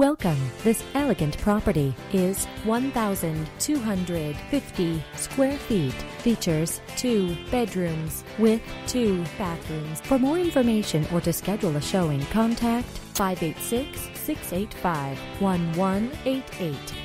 Welcome. This elegant property is 1,250 square feet. Features 2 bedrooms with 2 bathrooms. For more information or to schedule a showing, contact 586-685-1188.